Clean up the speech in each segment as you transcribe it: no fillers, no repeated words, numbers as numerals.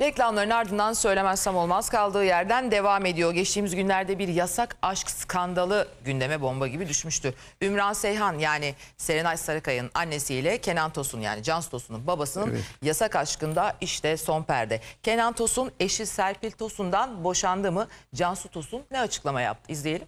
Reklamların ardından söylemezsem olmaz kaldığı yerden devam ediyor. Geçtiğimiz günlerde bir yasak aşk skandalı gündeme bomba gibi düşmüştü. Ümran Seyhan yani Serenay Sarıkaya'nın annesiyle Kenan Tosun yani Cansu Tosun'un babasının yasak aşkında işte son perde. Kenan Tosun eşi Serpil Tosun'dan boşandı mı? Cansu Tosun ne açıklama yaptı? İzleyelim.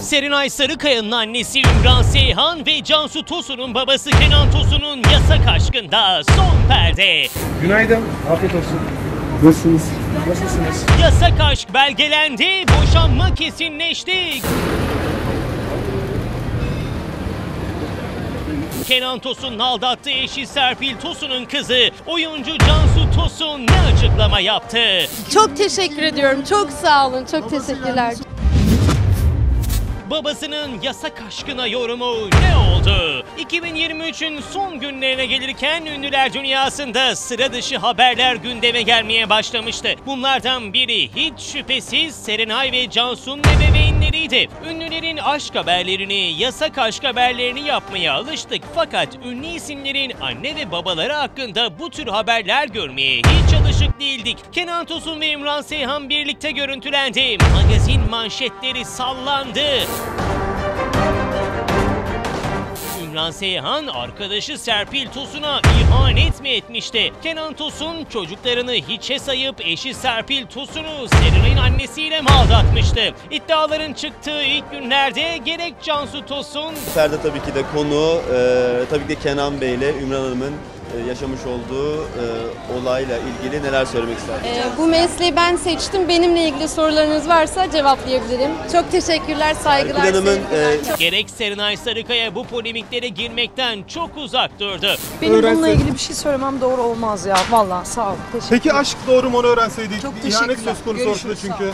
Serenay Sarıkaya'nın annesi Ümran Seyhan ve Cansu Tosun'un babası Kenan Tosun'un yasak aşkında son perde. Günaydın, afiyet olsun. Nasılsınız? Nasılsınız? Yasak aşk belgelendi, boşanma kesinleşti. Kenan Tosun'un aldattığı eşi Serpil Tosun'un kızı oyuncu Cansu Tosun ne açıklama yaptı? Çok teşekkür ediyorum, çok sağ olun, çok teşekkürler. Babasının yasak aşkına yorumu ne oldu? 2023'ün son günlerine gelirken ünlüler dünyasında sıra dışı haberler gündeme gelmeye başlamıştı. Bunlardan biri hiç şüphesiz Serenay ve Cansu'nun ebeveynleriydi. Ünlülerin aşk haberlerini, yasak aşk haberlerini yapmaya alıştık. Fakat ünlü isimlerin anne ve babaları hakkında bu tür haberler görmeye hiç alışık değildik. Kenan Tosun ve Ümran Seyhan birlikte görüntülendi. Magazin manşetleri sallandı. Ümran Seyhan arkadaşı Serpil Tosun'a ihanet mi etmişti? Kenan Tosun çocuklarını hiçe sayıp eşi Serpil Tosun'u Serenay'ın annesiyle mi aldatmıştı? İddiaların çıktığı ilk günlerde gerek Cansu Tosun... Serde tabii ki de konu tabii ki de Kenan Bey ile Ümran Hanım'ın yaşamış olduğu olayla ilgili neler söylemek istersiniz? Bu mesleği ben seçtim. Benimle ilgili sorularınız varsa cevaplayabilirim. Çok teşekkürler, saygılar. Gerek Serenay Sarıkaya bu polemiklere girmekten çok uzak durdu. Benim bununla ilgili bir şey söylemem doğru olmaz ya. Vallahi sağ ol. Peki aşk doğru mu, onu öğrenseydik? Çok ihanet söz konusu ortada çünkü.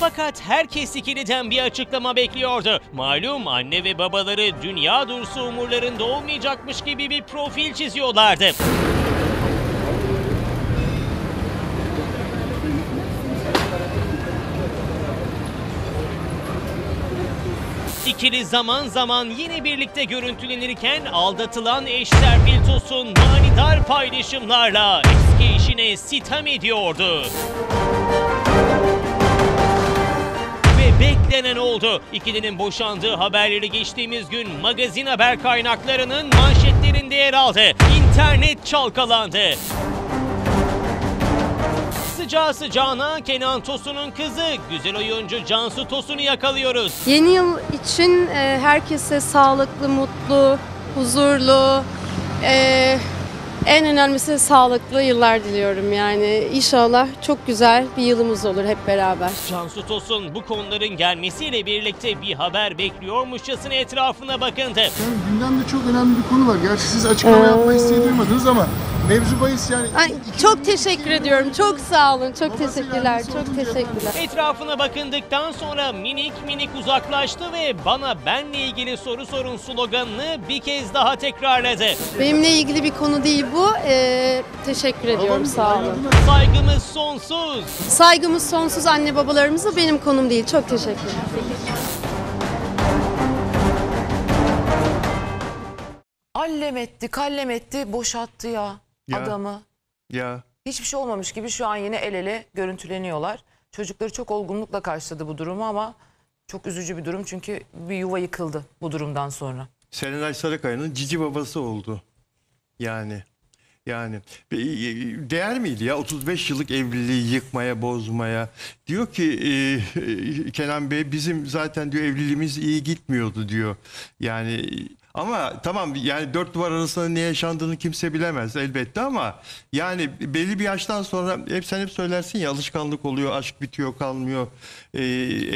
Fakat herkes ikiliden bir açıklama bekliyordu. Malum anne ve babaları dünya dursu umurlarında olmayacakmış gibi bir profil çiziyorlardı. İkili zaman zaman yine birlikte görüntülenirken aldatılan eş Serpil Tosun manidar paylaşımlarla eski eşine sitem ediyordu. Beklenen oldu. İkilinin boşandığı haberleri geçtiğimiz gün magazin haber kaynaklarının manşetlerinde yer aldı. İnternet çalkalandı. Sıcağı sıcağına Kenan Tosun'un kızı güzel oyuncu Cansu Tosun'u yakalıyoruz. Yeni yıl için herkese sağlıklı, mutlu, huzurlu, en önemlisi sağlıklı yıllar diliyorum yani. İnşallah çok güzel bir yılımız olur hep beraber. Cansu Tosun bu konuların gelmesiyle birlikte bir haber bekliyormuşçasına etrafına bakındı. Yani gündemde çok önemli bir konu var. Gerçi siz açıklama yapmayı duymadınız ama mevzu bahis yani... Ay, çok teşekkür ediyorum. Çok sağ olun. Çok teşekkürler. Çok teşekkürler. Etrafına bakındıktan sonra minik minik uzaklaştı ve bana benle ilgili soru sorun sloganını bir kez daha tekrarladı. Benimle ilgili bir konu değil bu. Teşekkür ediyorum. Sağ olun. Saygımız sonsuz. Saygımız sonsuz anne babalarımıza, benim konum değil. Çok teşekkürler. Allem etti, kallem etti, boşattı ya adamı. Ya. Hiçbir şey olmamış gibi şu an yine el ele görüntüleniyorlar. Çocukları çok olgunlukla karşıladı bu durumu ama çok üzücü bir durum çünkü bir yuva yıkıldı bu durumdan sonra. Serenay Sarıkaya'nın cici babası oldu. Yani değer miydi ya 35 yıllık evliliği yıkmaya, bozmaya? Diyor ki Kenan Bey, bizim zaten diyor evliliğimiz iyi gitmiyordu diyor. Yani ama tamam yani dört duvar arasında ne yaşandığını kimse bilemez elbette ama yani belli bir yaştan sonra sen hep söylersin ya, alışkanlık oluyor, aşk bitiyor, kalmıyor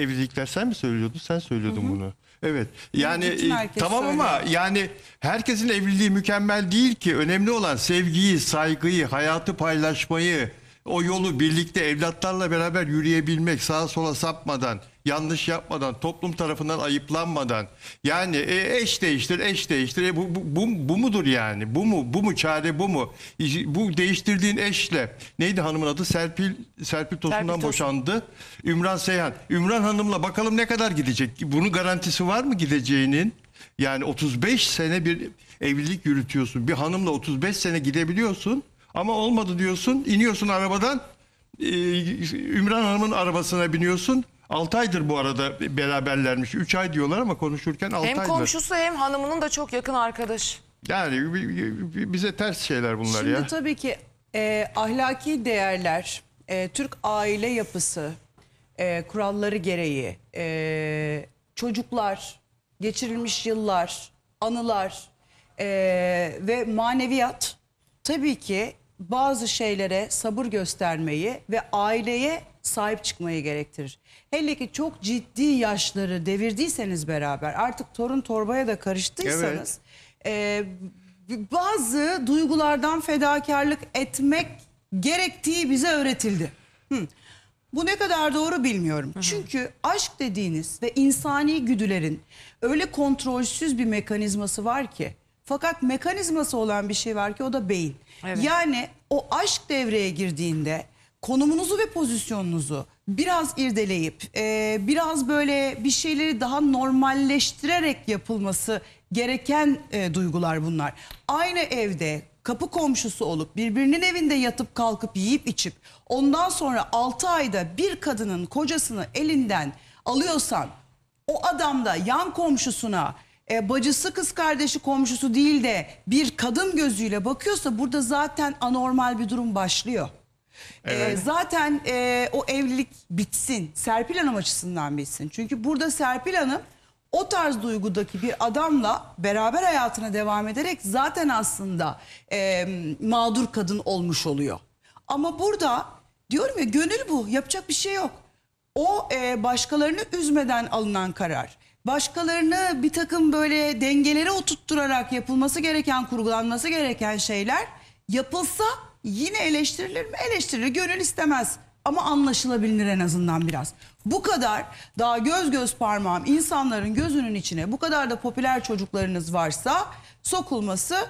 evlilikler. Sen mi söylüyordun? Sen söylüyordun bunu. Evet yani tamam söylüyor. Ama yani herkesin evliliği mükemmel değil ki. Önemli olan sevgiyi, saygıyı, hayatı paylaşmayı, o yolu birlikte evlatlarla beraber yürüyebilmek, sağa sola sapmadan, yanlış yapmadan, toplum tarafından ayıplanmadan. Yani eş değiştir. Bu mudur yani? Bu mu? Çare bu mu? Bu değiştirdiğin eşle, neydi hanımın adı? Serpil Tosun'dan boşandı. Ümran Seyhan. Ümran Hanım'la bakalım ne kadar gidecek? Bunun garantisi var mı gideceğinin? Yani 35 sene bir evlilik yürütüyorsun. Bir hanımla 35 sene gidebiliyorsun ama olmadı diyorsun. İniyorsun arabadan, Ümran Hanım'ın arabasına biniyorsun. 6 aydır bu arada beraberlermiş. 3 ay diyorlar ama konuşurken 6 aydır. Hem komşusu hem hanımının da çok yakın arkadaş. Yani bize ters şeyler bunlar. Şimdi ya. Şimdi tabii ki ahlaki değerler, Türk aile yapısı, kuralları gereği, çocuklar, geçirilmiş yıllar, anılar ve maneviyat tabii ki bazı şeylere sabır göstermeyi ve aileye sahip çıkmayı gerektirir. Hele ki çok ciddi yaşları devirdiyseniz beraber, artık torun torbaya da karıştıysanız, evet, bazı duygulardan fedakarlık etmek gerektiği bize öğretildi. Bu ne kadar doğru bilmiyorum. Çünkü aşk dediğiniz ve insani güdülerin öyle kontrolsüz bir mekanizması var ki, fakat mekanizması olan bir şey var ki o da beyin. Evet. Yani o aşk devreye girdiğinde konumunuzu ve pozisyonunuzu biraz irdeleyip biraz böyle bir şeyleri daha normalleştirerek yapılması gereken duygular bunlar. Aynı evde kapı komşusu olup birbirinin evinde yatıp kalkıp yiyip içip ondan sonra 6 ayda bir kadının kocasını elinden alıyorsan, o adam da yan komşusuna bacısı, kız kardeşi, komşusu değil de bir kadın gözüyle bakıyorsa burada zaten anormal bir durum başlıyor. Evet. Zaten o evlilik bitsin. Serpil Hanım açısından bitsin. Çünkü burada Serpil Hanım o tarz duygudaki bir adamla beraber hayatına devam ederek zaten aslında mağdur kadın olmuş oluyor. Ama burada diyorum ya, gönül bu. Yapacak bir şey yok. O başkalarını üzmeden alınan karar. Başkalarını bir takım böyle dengelere oturtturarak yapılması gereken, kurgulanması gereken şeyler yapılsa yine eleştirilir mi? Eleştirilir. Gönül istemez. Ama anlaşılabilir en azından biraz. Bu kadar daha göz parmağım insanların gözünün içine bu kadar da popüler çocuklarınız varsa sokulması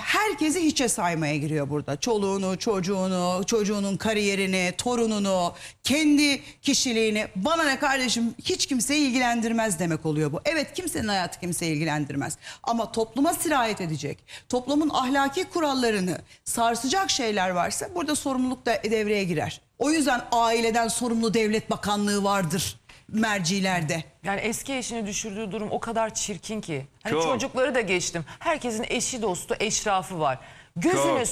herkesi hiçe saymaya giriyor burada. Çoluğunu, çocuğunu, çocuğunun kariyerini, torununu, kendi kişiliğini, bana ne kardeşim, hiç kimseyi ilgilendirmez demek oluyor bu. Evet, kimsenin hayatı kimseyi ilgilendirmez. Ama topluma sirayet edecek, toplumun ahlaki kurallarını sarsacak şeyler varsa burada sorumluluk da devreye girer. O yüzden aileden sorumlu devlet bakanlığı vardır mercilerde. Yani eski eşini düşürdüğü durum o kadar çirkin ki. Hani çocukları da geçtim. Herkesin eşi, dostu, eşrafı var. Gözüne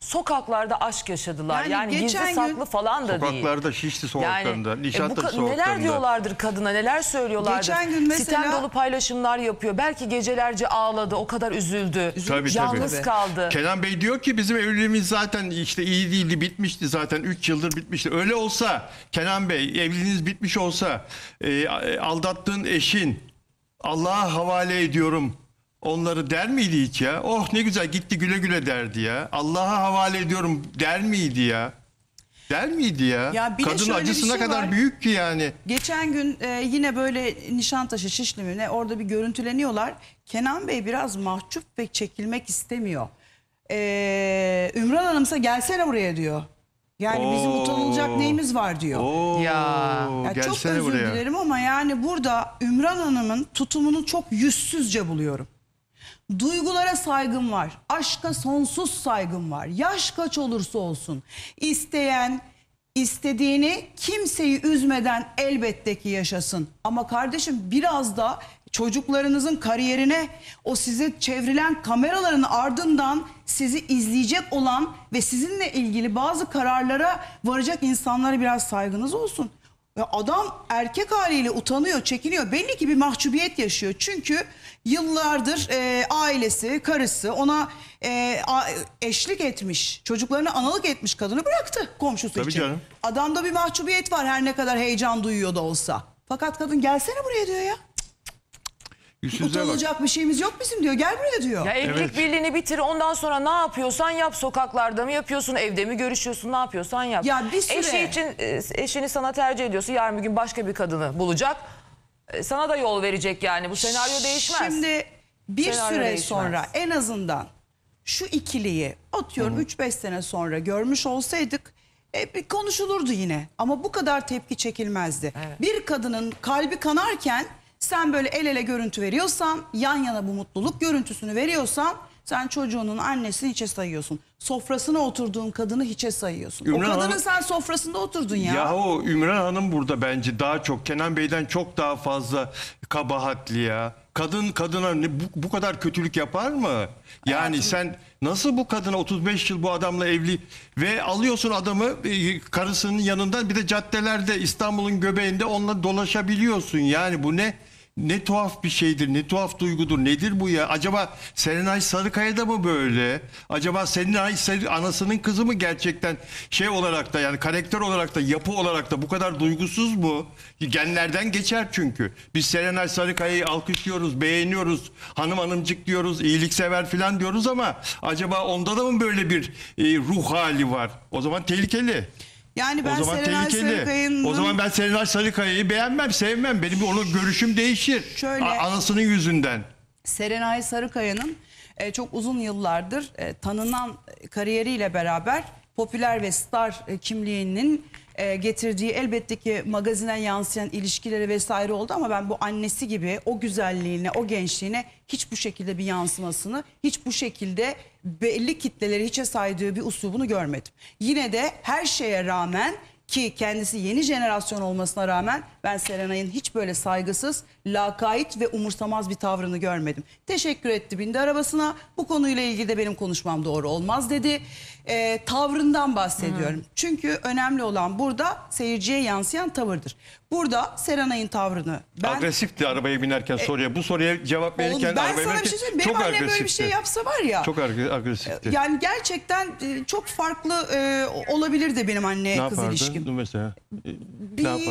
sokaklarda aşk yaşadılar. Yani gizli saklı falan da sokaklarda değil. Sokaklarda, Şişli sokaklarında, yani, Nişantaşı sokaklarında. Neler diyorlardır kadına, neler söylüyorlardır. Geçen gün mesela... Sitem dolu paylaşımlar yapıyor. Belki gecelerce ağladı, o kadar üzüldü. Yalnız kaldı. Kenan Bey diyor ki bizim evliliğimiz zaten işte iyi değildi, bitmişti zaten. 3 yıldır bitmişti. Öyle olsa Kenan Bey, evliliğiniz bitmiş olsa aldattığın eşin, Allah'a havale ediyorum, onları der miydi hiç ya? Oh ne güzel gitti güle güle derdi ya. Allah'a havale ediyorum der miydi ya? Der miydi ya? Kadın acısına kadar büyük ki yani. Geçen gün yine böyle Nişantaşı, Şişli mi ne, orada bir görüntüleniyorlar. Kenan Bey biraz mahcup ve çekilmek istemiyor. Ümran Hanım'sa gelsene buraya diyor. Yani bizim utanılacak neyimiz var diyor. Ya çok özür dilerim ama yani burada Ümran Hanım'ın tutumunu çok yüzsüzce buluyorum. Duygulara saygım var. Aşka sonsuz saygım var. Yaş kaç olursa olsun. İsteyen, istediğini kimseyi üzmeden elbette ki yaşasın. Ama kardeşim biraz da çocuklarınızın kariyerine, o size çevrilen kameraların ardından sizi izleyecek olan ve sizinle ilgili bazı kararlara varacak insanlara biraz saygınız olsun. Ya adam erkek haliyle utanıyor, çekiniyor. Belli ki bir mahcubiyet yaşıyor. Çünkü yıllardır ailesi, karısı ona eşlik etmiş, çocuklarına analık etmiş kadını bıraktı komşusu için. Canım. Adamda bir mahcubiyet var her ne kadar heyecan duyuyor da olsa. Fakat kadın gelsene buraya diyor ya. Utanılacak bir şeyimiz yok bizim diyor. Gel buraya diyor. Ya evlilik birliğini bitir, ondan sonra ne yapıyorsan yap. Sokaklarda mı yapıyorsun, evde mi görüşüyorsun, ne yapıyorsan yap. Ya bir süre... Eşini sana tercih ediyorsun. Yarın bir gün başka bir kadını bulacak. Sana da yol verecek yani. Bu senaryo değişmez. Şimdi bir süre sonra en azından şu ikiliyi atıyorum 3-5 sene sonra görmüş olsaydık konuşulurdu yine. Ama bu kadar tepki çekilmezdi. Evet. Bir kadının kalbi kanarken Sen böyle el ele görüntü veriyorsan, yan yana bu mutluluk görüntüsünü veriyorsan, sen çocuğunun annesini hiçe sayıyorsun. Sofrasına oturduğun kadını hiçe sayıyorsun. Ümran o kadının Hanım, sen sofrasında oturdun ya. Yahu Ümran Hanım burada bence daha çok, Kenan Bey'den çok daha fazla kabahatli ya. Kadın kadına bu kadar kötülük yapar mı? Yani evet, sen nasıl bu kadına 35 yıl bu adamla evli ve alıyorsun adamı karısının yanından, bir de caddelerde İstanbul'un göbeğinde onunla dolaşabiliyorsun. Yani bu ne? Ne tuhaf bir şeydir, ne tuhaf duygudur, nedir bu ya? Acaba Serenay Sarıkaya'da mı böyle? Acaba Serenay anasının kızı mı gerçekten şey olarak da, yani karakter olarak da, yapı olarak da bu kadar duygusuz mu? Genlerden geçer çünkü. Biz Serenay Sarıkaya'yı alkışlıyoruz, beğeniyoruz, hanımcık diyoruz, iyiliksever falan diyoruz ama acaba onda da mı böyle bir ruh hali var? O zaman tehlikeli. Yani ben o zaman ben Serenay Sarıkaya'yı beğenmem, sevmem. Benim onun görüşüm değişir. Şöyle, anasının yüzünden. Serenay Sarıkaya'nın çok uzun yıllardır tanınan kariyeriyle beraber popüler ve star kimliğinin getirdiği elbette ki magazine yansıyan ilişkileri vesaire oldu ama ben bu annesi gibi o güzelliğine, o gençliğine hiç bu şekilde bir yansımasını, hiç bu şekilde belli kitleleri hiçe saydığı bir üslubunu görmedim. Yine de her şeye rağmen, ki kendisi yeni jenerasyon olmasına rağmen, ben Serenay'ın hiç böyle saygısız, lakayt ve umursamaz bir tavrını görmedim. Teşekkür etti, bindi arabasına. Bu konuyla ilgili de benim konuşmam doğru olmaz dedi. Tavrından bahsediyorum. Çünkü önemli olan burada seyirciye yansıyan tavırdır. Burada Serenay'ın tavrını... Agresifti arabaya binerken soruya. Bu soruya cevap verirken... Ben sana bir şey söyleyeyim. Benim annem böyle bir şey yapsa var ya... Çok agresifti. Yani gerçekten çok farklı olabilirdi benim anne kız ilişkim. Ne mesela? Büyük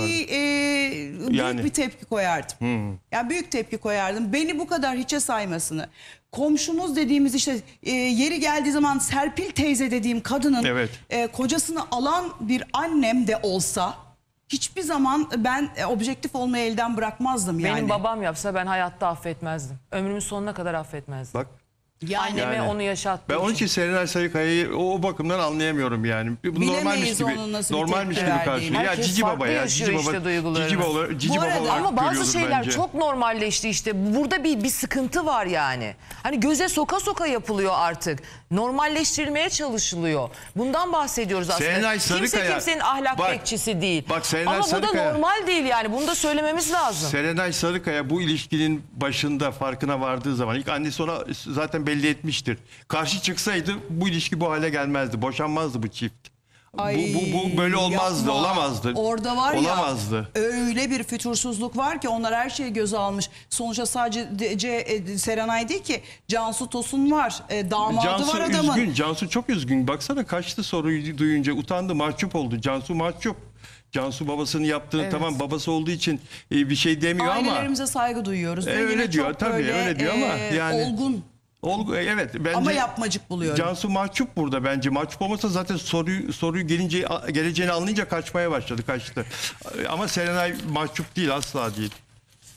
bir tepki koyardım. Yani büyük tepki koyardım. Beni bu kadar hiçe saymasını... Komşumuz dediğimiz işte yeri geldiği zaman Serpil teyze dediğim kadının kocasını alan bir annem de olsa hiçbir zaman ben objektif olmayı elden bırakmazdım yani. Benim babam yapsa ben hayatta affetmezdim. Ömrümün sonuna kadar affetmezdim. Bak. Anneme onu yaşattı. Ben onun için Serenay Sarıkaya'yı o bakımdan anlayamıyorum yani. Normalmiş gibi karşılıyor. Ya Cici Baba ya. Cici Baba ama bazı şeyler bence çok normalleşti işte. Burada bir sıkıntı var yani. Hani göze soka soka yapılıyor artık. Normalleştirilmeye çalışılıyor. Bundan bahsediyoruz aslında. Serenay Sarıkaya, kimse kimsenin ahlak bekçisi değil. Ama bu da normal değil yani. Bunu da söylememiz lazım. Serenay Sarıkaya bu ilişkinin başında farkına vardığı zaman ilk annesi ona zaten belli etmiştir. Karşı çıksaydı bu ilişki bu hale gelmezdi. Boşanmazdı bu çift. Bu böyle olmazdı, olamazdı. Orada var olamazdı ya, öyle bir fütursuzluk var ki onlar her şeyi göze almış. Sonuçta sadece Serenay değil ki, Cansu Tosun var, damadı var adamın. Üzgün, Cansu çok üzgün. Baksana kaçtı soruyu duyunca, utandı, mahcup oldu. Cansu mahcup. Cansu babasının yaptığını tamam, babası olduğu için bir şey demiyor ama. Ailelerimize saygı duyuyoruz. Öyle diyor tabii, öyle diyor ama yani. Olgun. Ama yapmacık buluyorum. Cansu mahcup burada bence. Mahcup olmasa zaten soruyu geleceğini anlayınca kaçmaya başladı, kaçtı. Ama Serenay mahcup değil, asla değil.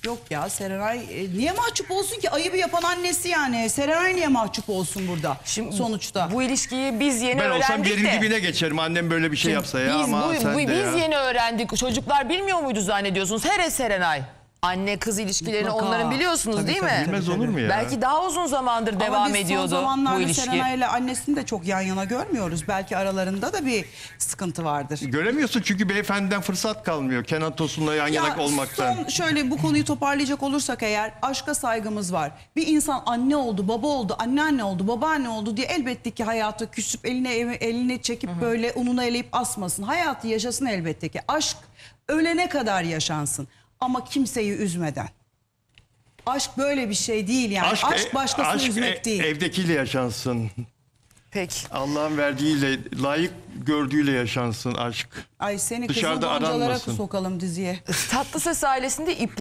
Yok ya, Serenay niye mahcup olsun ki? Ayıbı yapan annesi yani. Serenay niye mahcup olsun burada? Şimdi sonuçta bu ilişkiyi biz yeni öğrendik de. Ben olsam yerin dibine geçerim annem böyle bir şey yapsa ya. Biz yeni öğrendik. Çocuklar bilmiyor muydu zannediyorsunuz? Hele Serenay. Anne kız ilişkilerini onların biliyorsunuz değil mi? Bilmez olur mu ya? Belki daha uzun zamandır devam ediyordu bu ilişki. Ama biz son zamanlarda Serenay ile annesini de çok yan yana görmüyoruz. Belki aralarında da bir sıkıntı vardır. Göremiyorsun çünkü beyefendiden fırsat kalmıyor. Kenan Tosun'la yan yana olmaktan. Şöyle bu konuyu toparlayacak olursak eğer, aşka saygımız var. Bir insan anne oldu, baba oldu, anneanne oldu, babaanne oldu diye elbette ki hayatı küsüp eline çekip böyle ununa eleyip asmasın. Hayatı yaşasın elbette ki. Aşk ölene kadar yaşansın. Ama kimseyi üzmeden. Aşk böyle bir şey değil yani. Aşk başkasını üzmek değil. Evdekiyle yaşansın. Peki. Allah'ın verdiğiyle, layık gördüğüyle yaşansın aşk. Ay seni kızı boncalara sokalım diziye. Tatlı Ses ailesinde